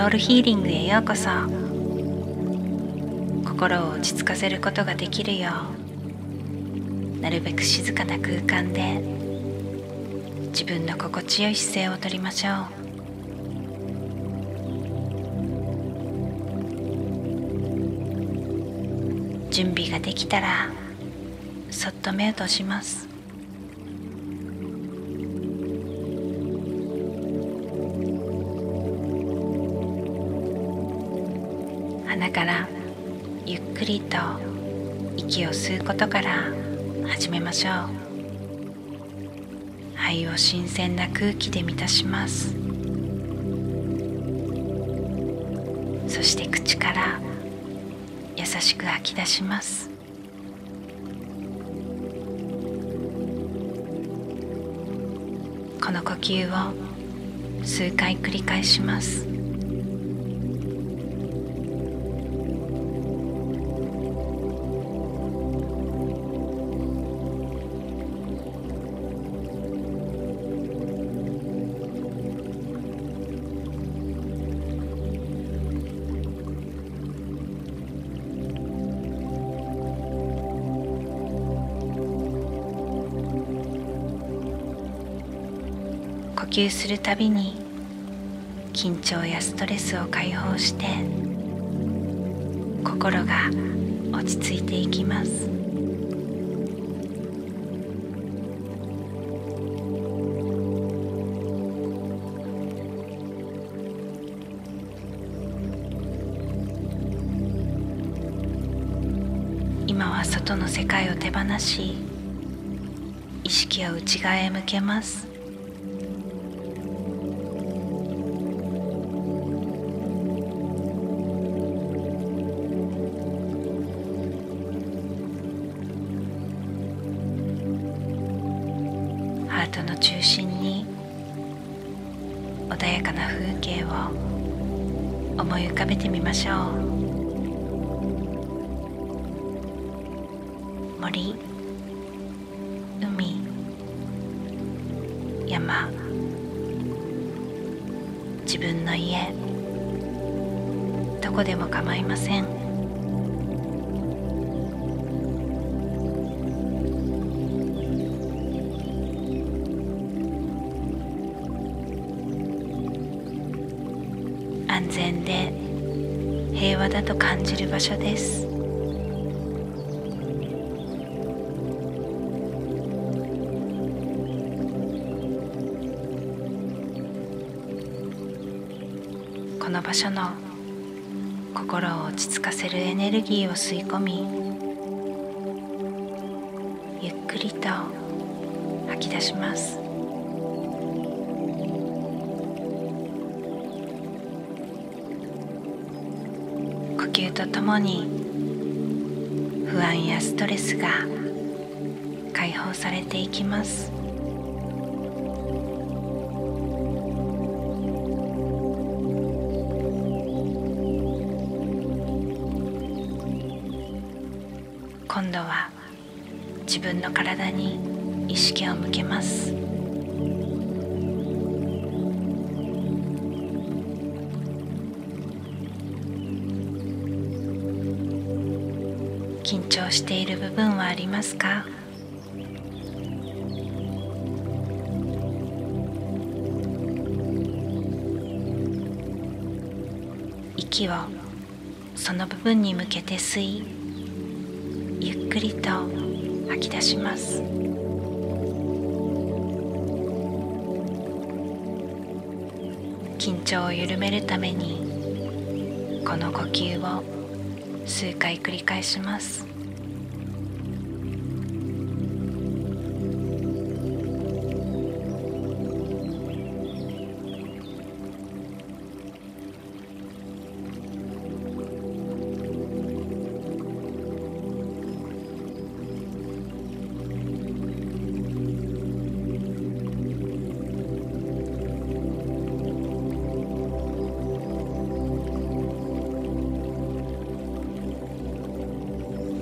ソウルヒーリングへようこそ。心を落ち着かせることができるよう、なるべく静かな空間で自分の心地よい姿勢をとりましょう。準備ができたら、そっと目を閉じます。鼻からゆっくりと息を吸うことから始めましょう。肺を新鮮な空気で満たします。そして口から優しく吐き出します。この呼吸を数回繰り返します。呼吸するたびに緊張やストレスを解放して心が落ち着いていきます。今は外の世界を手放し、意識を内側へ向けます。ハートの中心に穏やかな風景を思い浮かべてみましょう。森、海、山、自分の家、どこでも構いません。安全で平和だと感じる場所です。この場所の心を落ち着かせるエネルギーを吸い込み、ゆっくりと吐き出します。呼吸とともに不安やストレスが解放されていきます。今度は自分の体に意識を向けます。緊張している部分はありますか？息をその部分に向けて吸い、ゆっくりと吐き出します。緊張を緩めるために、この呼吸を数回繰り返します。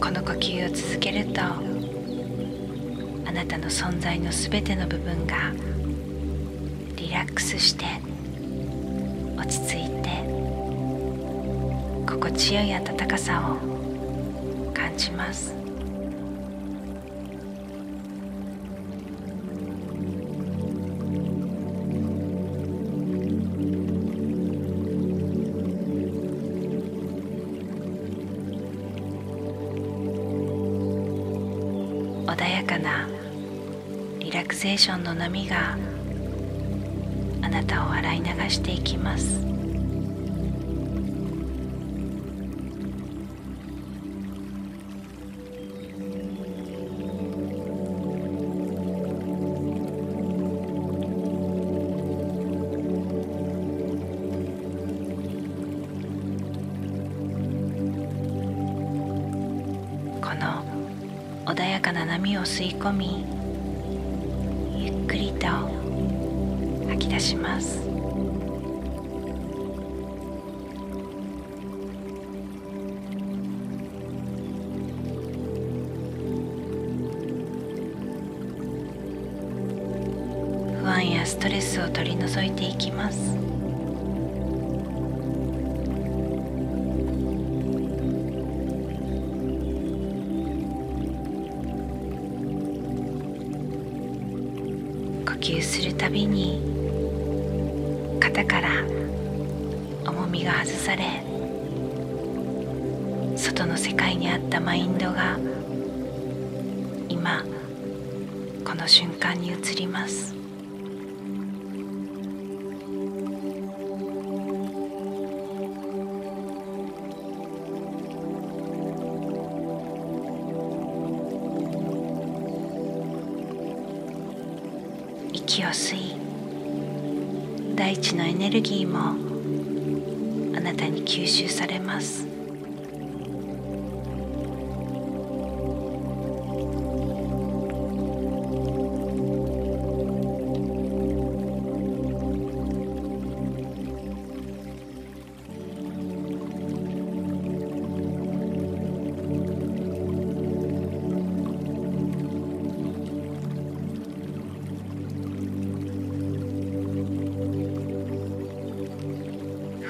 この呼吸を続けると、あなたの存在のすべての部分がリラックスして落ち着いて心地よい暖かさを感じます。穏やかなリラクゼーションの波があなたを洗い流していきます。この穏やかな波を吸い込み、吐き出します。不安やストレスを取り除いていきます。呼吸するたびに肩から重みが外され、外の世界にあったマインドが今この瞬間に移ります。息を吸い、大地のエネルギーもあなたに吸収されます。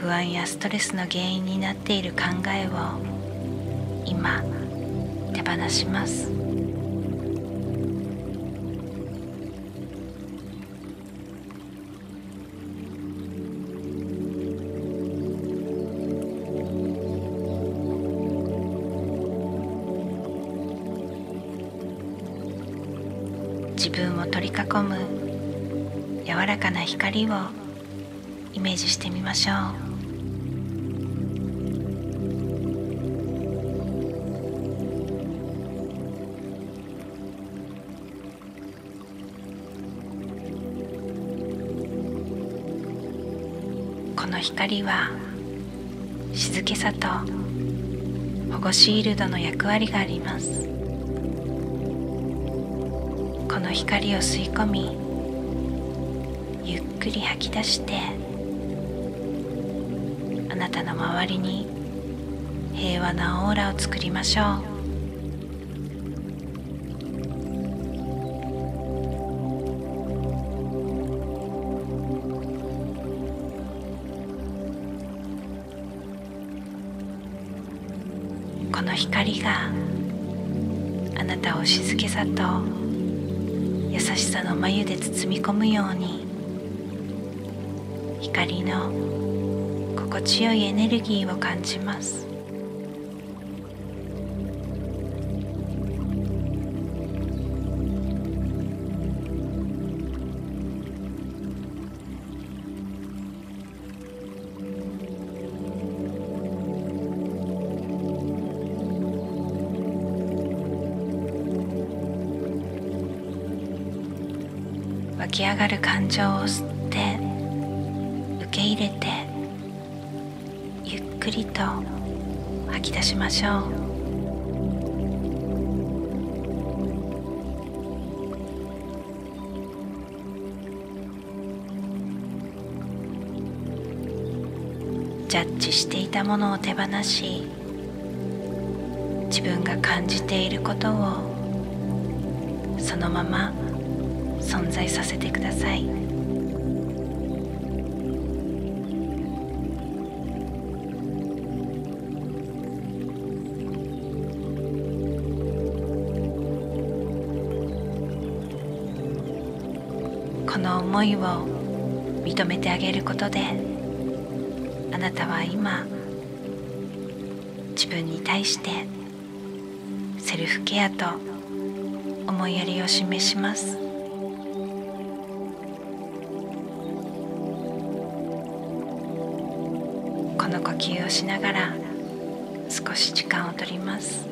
不安やストレスの原因になっている考えを今手放します。自分を取り囲む柔らかな光をイメージしてみましょう。この光は静けさと保護シールドの役割があります。この光を吸い込み、ゆっくり吐き出して、あなたの周りに平和なオーラを作りましょう。この光があなたを静けさと優しさの眉で包み込むように、光の心地よいエネルギーを感じます。湧き上がる感情を吸って受け入れて、ゆっくりと吐き出しましょう。ジャッジしていたものを手放し、自分が感じていることをそのまま存在させてください。この思いを認めてあげることで、あなたは今自分に対してセルフケアと思いやりを示します。この呼吸をしながら少し時間を取ります。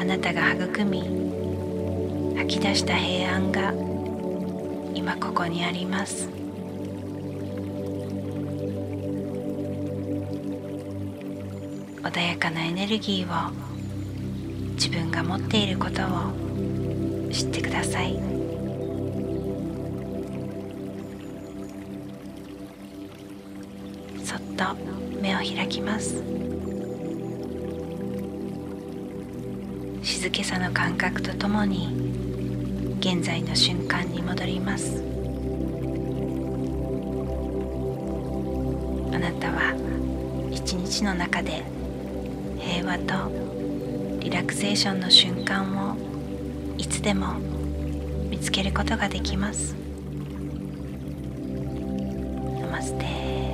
あなたが育み吐き出した平安が今ここにあります。穏やかなエネルギーを自分が持っていることを知ってください。そっと目を開きます。静けさの感覚とともに現在の瞬間に戻ります。あなたは一日の中で平和とリラクゼーションの瞬間をいつでも見つけることができます。ナマステ。